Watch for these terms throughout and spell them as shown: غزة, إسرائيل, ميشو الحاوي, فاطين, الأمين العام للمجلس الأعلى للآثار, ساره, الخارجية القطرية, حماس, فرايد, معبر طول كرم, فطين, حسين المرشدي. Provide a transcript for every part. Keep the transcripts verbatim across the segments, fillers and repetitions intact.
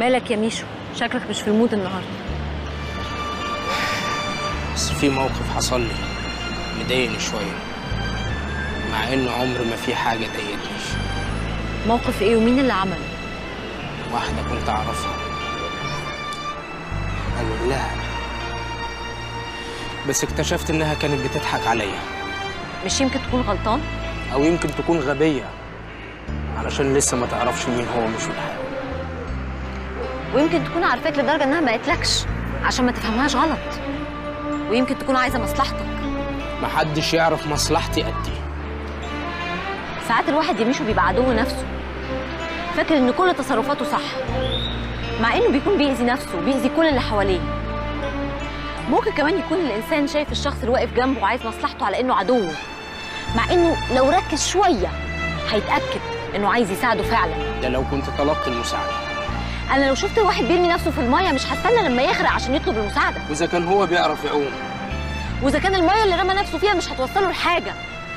مالك يا ميشو؟ شكلك مش في المود النهارده. بس في موقف حصل لي مضايقني شويه، مع ان عمر ما في حاجه ضايقتنيش. موقف ايه ومين اللي عمله؟ واحده كنت اعرفها، قالوا لها، بس اكتشفت انها كانت بتضحك عليا. مش يمكن تكون غلطان؟ او يمكن تكون غبيه، علشان لسه ما تعرفش مين هو ميشو الحقيقي. ويمكن تكون عارفاك لدرجه انها ما قالتلكش عشان ما تفهمهاش غلط، ويمكن تكون عايزه مصلحتك. محدش يعرف مصلحتي قد ايه. ساعات الواحد يمشي بيبقى عدو نفسه، فاكر ان كل تصرفاته صح، مع انه بيكون بيأذي نفسه وبيأذي كل اللي حواليه. ممكن كمان يكون الانسان شايف الشخص اللي واقف جنبه وعايز مصلحته على انه عدوه، مع انه لو ركز شويه هيتأكد انه عايز يساعده فعلا. ده لو كنت طلبت المساعده. أنا لو شفت واحد بيرمي نفسه في المية مش هستنى لما يغرق عشان يطلب المساعدة. وإذا كان هو بيعرف يعوم؟ وإذا كان المية اللي رمى نفسه فيها مش هتوصله لحاجة،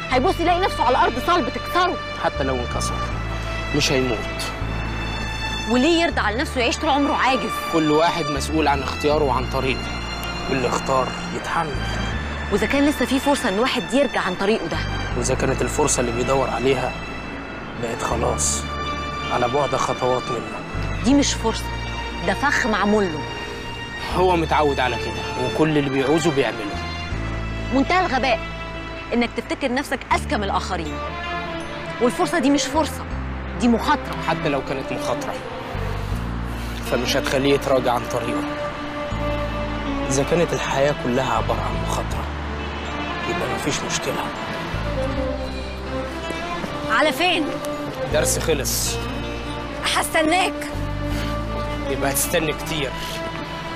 هيبص يلاقي نفسه على الأرض صلب تكسره. حتى لو انكسر مش هيموت. وليه يرضى على نفسه يعيش طول عمره عاجز؟ كل واحد مسؤول عن اختياره وعن طريقه، واللي اختار يتحمل. وإذا كان لسه في فرصة إن واحد يرجع عن طريقه ده؟ وإذا كانت الفرصة اللي بيدور عليها بقت خلاص على بعد خطوات منه. دي مش فرصة، ده فخ معمول له. هو متعود على كده، وكل اللي بيعوزه بيعمله. منتهى الغباء انك تفتكر نفسك اذكى من الاخرين. والفرصة دي مش فرصة، دي مخاطرة. حتى لو كانت مخاطرة فمش هتخليه يتراجع عن طريقه. إذا كانت الحياة كلها عبارة عن مخاطرة يبقى مفيش مشكلة. على فين؟ درس خلص. هستناك. يبقى هتستنى كتير.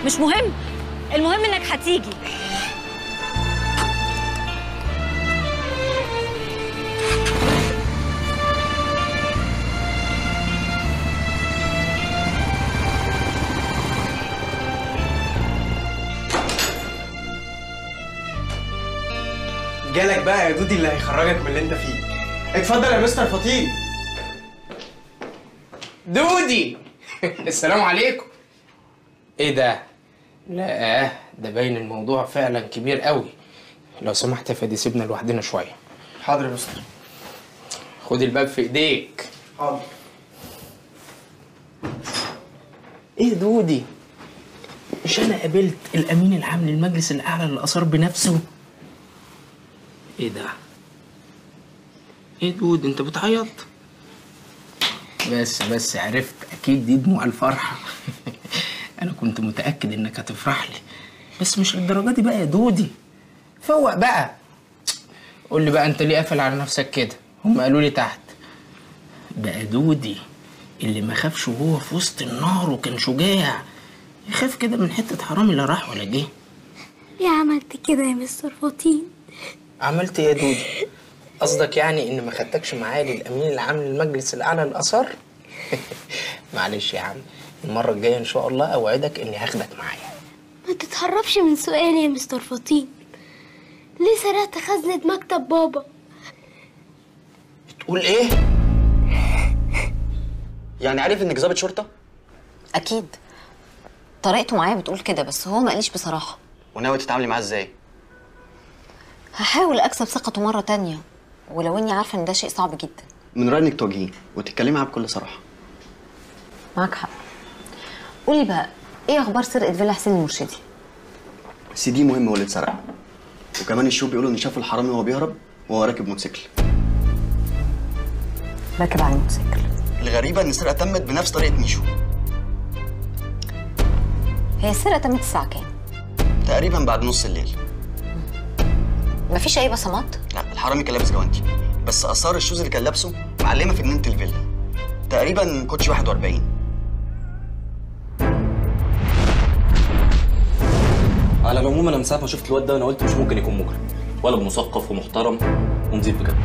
مش مهم، المهم انك هتيجي. جالك بقى يا دودي اللي هيخرجك من اللي انت فيه. اتفضل يا مستر فطين. دودي السلام عليكم. ايه ده؟ لا ده باين الموضوع فعلا كبير قوي. لو سمحت يا فادي سيبنا لوحدنا شويه. حاضر يا مستر. خد الباب في ايديك. حاضر. ايه دودي؟ مش انا قابلت الامين العام للمجلس الاعلى للاثار بنفسه؟ ايه ده؟ ايه دودي انت بتعيط؟ بس بس عرفت، اكيد دي دموع الفرحه. انا كنت متاكد انك هتفرح لي، بس مش للدرجه دي بقى يا دودي. فوق بقى، قول لي بقى انت ليه قافل على نفسك كده؟ هم قالوا لي تحت بقى. دودي اللي ما خافش وهو في وسط النار وكان شجاع، يخاف كده من حته حرامي لا راح ولا جه. ليه عملت كده يا مستر فطين؟ عملت ايه يا دودي؟ قصدك يعني ان ما خدتكش معايا للامين العام للمجلس الاعلى للاثار؟ معلش يا عم، المره الجايه ان شاء الله اوعدك اني هاخدك معايا. ما تتهربش من سؤالي يا مستر فطين. ليه سرقت خزنه مكتب بابا؟ بتقول ايه؟ يعني عارف انك ضابط شرطه؟ اكيد طريقته معايا بتقول كده، بس هو ما قاليش بصراحه. وناوي تتعاملي معاه ازاي؟ هحاول اكسب ثقته مره تانيه، ولو اني عارفه ان ده شيء صعب جدا. من رايي انك تواجهيه وتتكلمي معاه بكل صراحه. معاك حق. قولي بقى ايه اخبار سرقه فيلا حسين المرشدي؟ سيدي مهم هو اللي اتسرق، وكمان الشو بيقولوا ان شافوا الحرامي وهو بيهرب وهو راكب موتوسيكل. راكب على الموتوسيكل. الغريبه ان السرقه تمت بنفس طريقه ميشو. هي السرقه تمت الساعه كام؟ تقريبا بعد نص الليل. مفيش أي بصمات؟ لا، الحرامي كان لابس جوانتي، بس آثار الشوز اللي كان لابسه معلمة في جنينة الفيلا، تقريبا كوتشي واحد وأربعين. على العموم أنا من ساعة ما شفت الواد ده أنا قلت مش ممكن يكون مجرم، ولا مثقف ومحترم ونظيف بجد.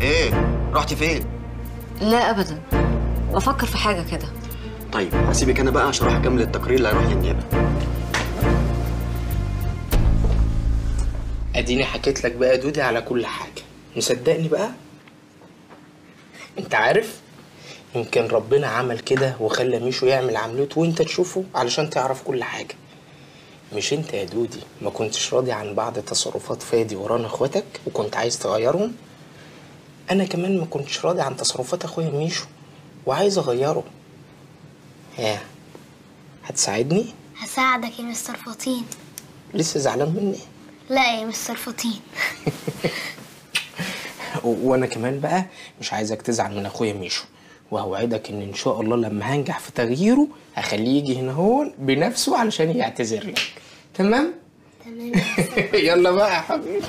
إيه؟ رحتي فين؟ لا أبدا، بفكر في حاجة كده. طيب هسيبك أنا بقى عشان أروح أكمل التقرير اللي هيروح للنيابة. اديني حكيت لك بقى دودي على كل حاجه، مصدقني بقى؟ انت عارف يمكن ربنا عمل كده وخلى ميشو يعمل عملته وانت تشوفه علشان تعرف كل حاجه. مش انت يا دودي ما كنتش راضي عن بعض تصرفات فادي ورانا اخواتك وكنت عايز تغيرهم؟ انا كمان ما كنتش راضي عن تصرفات اخويا ميشو وعايز اغيره. ها هتساعدني؟ هساعدك يا مستر فطين. لسه زعلان مني؟ لا يا مستر فطين. وانا كمان بقى مش عايزك تزعل من اخويا ميشو، وهوعدك ان ان شاء الله لما هنجح في تغييره هخليه يجي هنا هون بنفسه علشان يعتذر لك. تمام؟ تمام. يلا بقى يا حبيبي،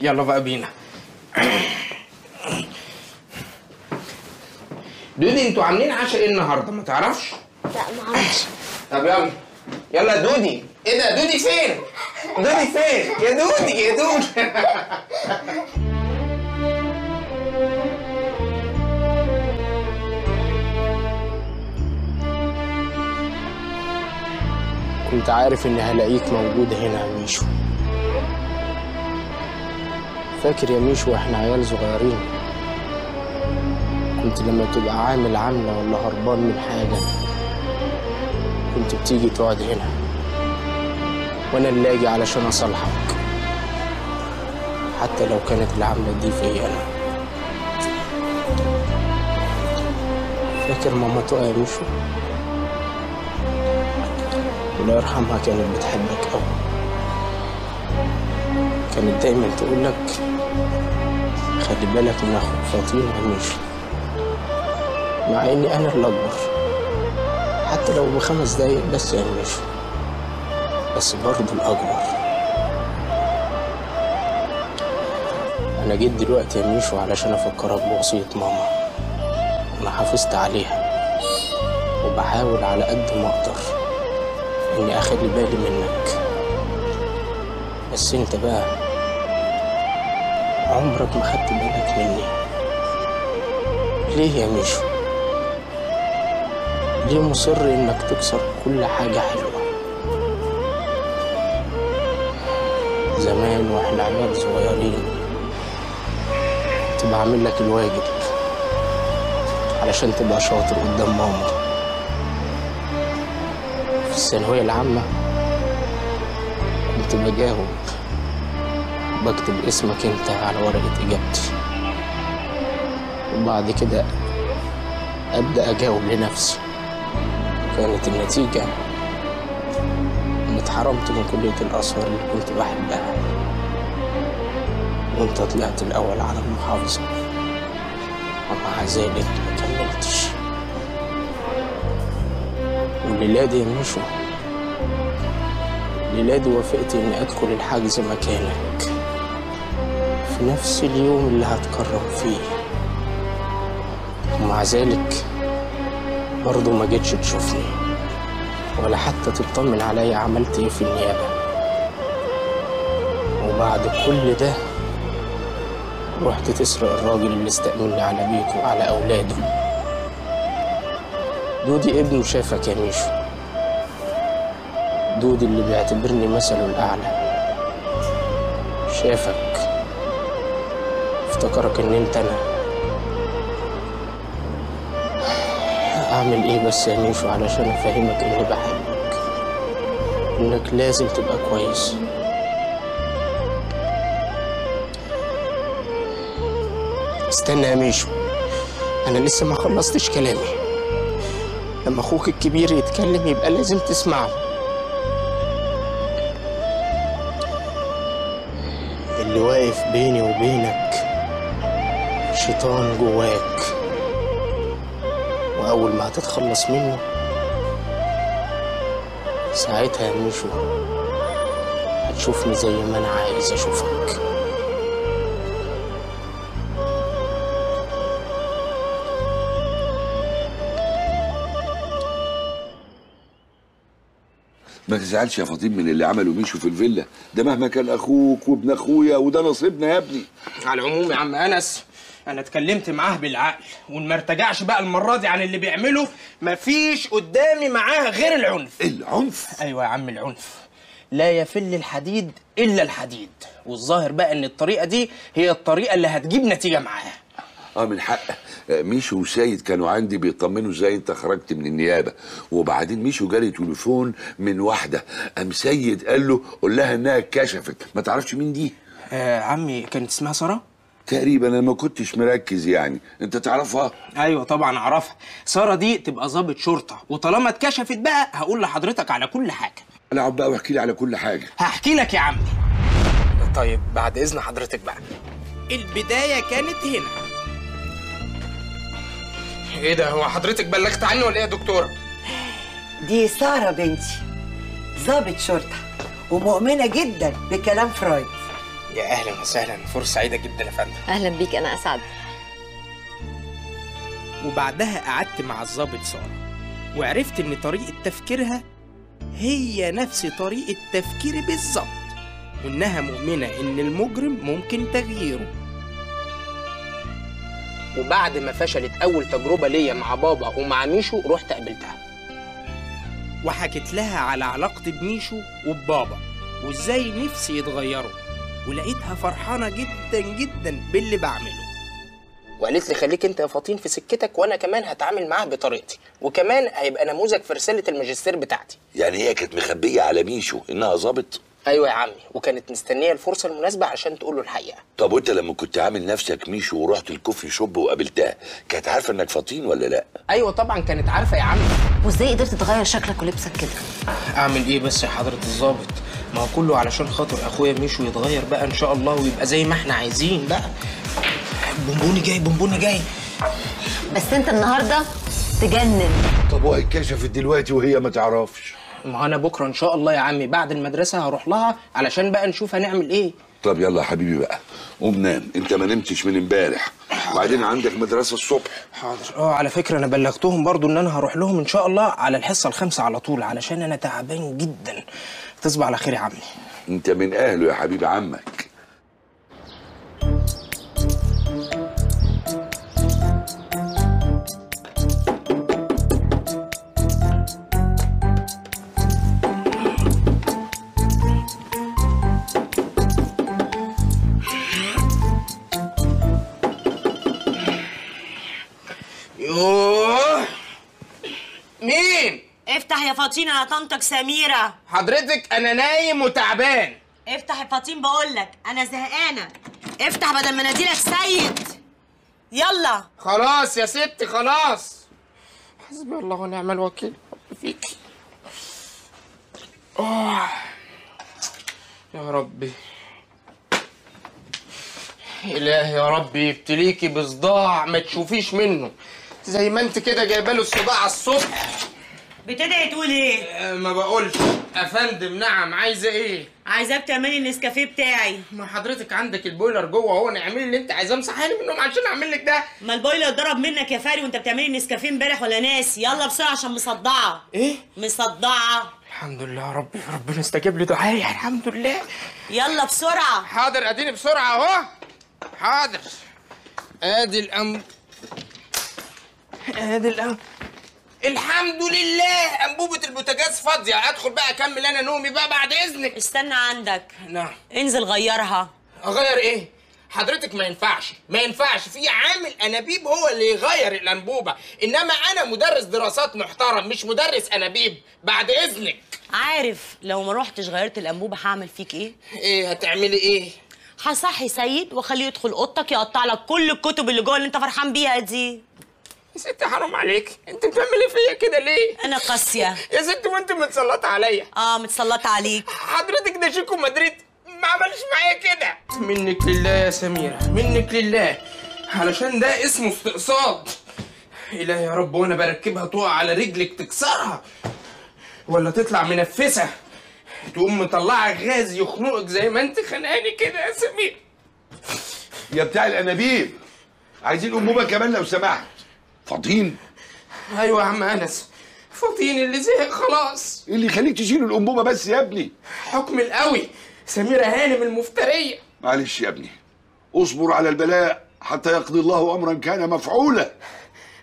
يلا بقى بينا. دودي انتوا عاملين عشاء ايه النهارده؟ ما تعرفش؟ لا ما اعرفش. طب يلا يلا دودي. ايه ده دودي فين؟ دودي فين؟ يا دودي يا دودي. كنت عارف اني هلاقيك موجود هنا يا ميشو. فاكر يا ميشو واحنا عيال صغيرين كنت لما تبقى عامل عامله ولا هربان من حاجه كنت بتيجي تقعد هنا وانا اللي اجي علشان اصالحك، حتى لو كانت العامله دي فيا انا. فاكر ماما تقى يا ميشو؟ الله يرحمها كانت بتحبك قوي، كانت دايما تقول لك خلي بالك من اخوك فاطين وميشو، مع اني انا اللي اكبر حتى لو بخمس دقايق بس يا ميشو، بس برضه الاكبر. انا جيت دلوقتي يا ميشو علشان افكرك بوصيه ماما، انا حافظت عليها وبحاول على قد ما اقدر إني أخلي بالي منك، بس أنت بقى عمرك ما خدت بالك مني. ليه يا ميشو؟ ليه مصر إنك تكسر كل حاجة حلوة؟ زمان وإحنا عيال صغيرين كنت بعمل لك الواجب علشان تبقى شاطر قدام ماما. في الثانوية العامة كنت بجاوب وبكتب اسمك انت على ورقة إجابتي، وبعد كده أبدأ أجاوب لنفسي. كانت النتيجة إني اتحرمت من كلية الآثار اللي كنت بحبها، وأنت طلعت الأول على المحافظة، ومع ذلك مكملتش. وليلادي يا ميشو، ليلادي وافقت اني ادخل الحجز مكانك في نفس اليوم اللي هتكرم فيه، ومع ذلك برضه ما جيتش تشوفني ولا حتى تطمن عليا عملت ايه في النيابه. وبعد كل ده رحت تسرق الراجل اللي استأمنني على بيته وعلى اولاده. دودي ابنه شافك يا ميشو، دودي اللي بيعتبرني مثله الأعلى شافك افتكرك إن أنت أنا. أعمل إيه بس يا ميشو علشان أفهمك إني بحبك، إنك لازم تبقى كويس. استنى يا ميشو، أنا لسه ما خلصتش كلامي. لما اخوك الكبير يتكلم يبقى لازم تسمعه. اللي واقف بيني وبينك شيطان جواك، واول ما هتتخلص منه ساعتها يا ميشو هتشوفني زي ما انا عايز اشوفك. ما تزعلش يا فاطين من اللي عمله ميشو في الفيلا ده، مهما كان اخوك وابن اخويا وده نصيبنا يا ابني. على العموم يا عم انس انا اتكلمت معاه بالعقل، وان ما ارتجعش بقى المره دي عن اللي بيعمله. مفيش قدامي معاه غير العنف. العنف؟ ايوه يا عم العنف، لا يفل الحديد الا الحديد، والظاهر بقى ان الطريقه دي هي الطريقه اللي هتجيب نتيجه معاه. اه من حقه. ميشو وسيد كانوا عندي بيطمنوا ازاي انت خرجت من النيابه، وبعدين ميشو جالي تليفون من واحده، قام سيد قال له قول لها انها كشفت، ما تعرفش مين دي؟ آه عمي كانت اسمها ساره؟ تقريبا انا ما كنتش مركز يعني، انت تعرفها؟ ايوه طبعا اعرفها، ساره دي تبقى ضابط شرطه، وطالما اتكشفت بقى هقول لحضرتك على كل حاجه. العب بقى واحكي لي على كل حاجه. هحكي لك يا عمي. طيب بعد اذن حضرتك بقى. البدايه كانت هنا. ايه ده، هو حضرتك بلغت عني ولا ايه يا دكتوره؟ دي ساره بنتي، ضابط شرطه ومؤمنه جدا بكلام فرايد. يا اهلا وسهلا، فرصه سعيده جدا يا فندم. اهلا بيك، انا اسعد. وبعدها قعدت مع الضابط ساره، وعرفت ان طريقه تفكيرها هي نفس طريقه تفكيري بالظبط، وانها مؤمنه ان المجرم ممكن تغييره. وبعد ما فشلت اول تجربه ليا مع بابا ومع ميشو، رحت قابلتها وحكيت لها على علاقتي بميشو وببابا وازاي نفسي يتغيروا، ولقيتها فرحانه جدا جدا باللي بعمله، وقالت لي خليك انت يا فاطين في سكتك، وانا كمان هتعامل معاه بطريقتي، وكمان هيبقى نموذج في رساله الماجستير بتاعتي. يعني هي كانت مخبيه على ميشو انها ظابط؟ ايوه يا عمي، وكانت مستنيه الفرصه المناسبه عشان تقول له الحقيقه. طب وانت لما كنت عامل نفسك ميشو ورحت الكوفي شوب وقابلتها، كانت عارفه انك فاطين ولا لا؟ ايوه طبعا كانت عارفه يا عمي. وازاي قدرت تغير شكلك ولبسك كده؟ اعمل ايه بس يا حضره الظابط؟ ما هو كله علشان خاطر اخويا ميشو يتغير بقى ان شاء الله ويبقى زي ما احنا عايزين بقى. بونبوني جاي، بونبوني جاي. بس انت النهارده تجنن. طب وهي اتكشفت دلوقتي وهي ما تعرفش؟ ما انا بكره ان شاء الله يا عمي بعد المدرسه هروح لها علشان بقى نشوف هنعمل ايه. طب يلا يا حبيبي بقى، قوم نام، انت ما نمتش من امبارح، وبعدين عندك مدرسه الصبح. حاضر. اه على فكره انا بلغتهم برضو ان انا هروح لهم ان شاء الله على الحصه الخامسه على طول، علشان انا تعبان جدا. تصبح على خير يا عمي. انت من اهله يا حبيب عمك. افتح يا فاطين، انا طنطك سميرة. حضرتك انا نايم وتعبان. افتح يا فاطين، بقول لك انا زهقانة. افتح بدل ما اناديلك سيد. يلا. خلاص يا ستي خلاص. حسبي الله ونعم الوكيل. رب فيكي. اوه يا ربي. إلهي يا ربي يبتليكي بصداع ما تشوفيش منه. زي ما انت كده جايبه له الصداع على الصبح. بتدعي تقول ايه؟ أه ما بقولش يا فندم. نعم، عايزه ايه؟ عايزاه بتعملي النسكافيه بتاعي. ما حضرتك عندك البويلر جوه اهو، اعملي اللي انت عايزاه، امسحيني منهم عشان اعمل لك ده. ما البويلر اتضرب منك يا فاري وانت بتعملي النسكافيه امبارح ولا ناسي؟ يلا بسرعه عشان مصدعه. ايه؟ مصدعه. الحمد لله يا ربي، ربنا استجاب لي دعائي، الحمد لله. يلا بسرعه. حاضر، اديني بسرعه اهو. حاضر، ادي الامر، ادي الامر. الحمد لله، انبوبه البوتاجاز فاضيه. ادخل بقى اكمل انا نومي بقى بعد اذنك. استنى عندك. نعم. انزل غيرها. اغير ايه حضرتك؟ ما ينفعش ما ينفعش، في عامل انابيب هو اللي يغير الانبوبه، انما انا مدرس دراسات محترم مش مدرس انابيب. بعد اذنك. عارف لو ما روحتش غيرت الانبوبه هعمل فيك ايه؟ ايه هتعملي ايه؟ هصحي سيد واخليه يدخل اوضتك يقطع لك كل الكتب اللي جوه اللي انت فرحان بيها دي. يا ستي حرام عليك، انت بتعملي فيا كده ليه؟ انا قاسيه يا ستي، وانت متسلطه عليا. اه متسلطه عليك حضرتك، ده شيكو مدريد ما عملش معايا كده. منك لله يا سميره، منك لله، علشان ده اسمه استقصاد. الهي يا رب، وانا بركبها تقع على رجلك تكسرها، ولا تطلع منفسه تقوم مطلعه غاز يخنقك زي ما انت خانقاني كده يا سميره. يا بتاع الانابيب، عايزين انبوبه كمان لو سمحت. فاطين. ايوه يا عم انس، فاطين اللي زهق خلاص. اللي يخليك تشيل الانبوبه بس يا ابني. حكم القوي سميره هانم المفتريه. معلش يا ابني، اصبر على البلاء حتى يقضي الله امرا كان مفعولا.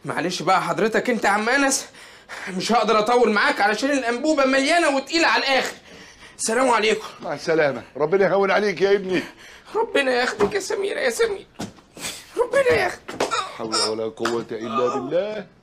معلش بقى حضرتك انت يا عم انس، مش هقدر اطول معاك علشان الانبوبه مليانه وتقيله على الاخر. السلام عليكم. مع السلامه، ربنا يهون عليك يا ابني. ربنا ياخدك يا سميره، يا سمير ربنا ياخدك. حول ولا قوة إلا بالله.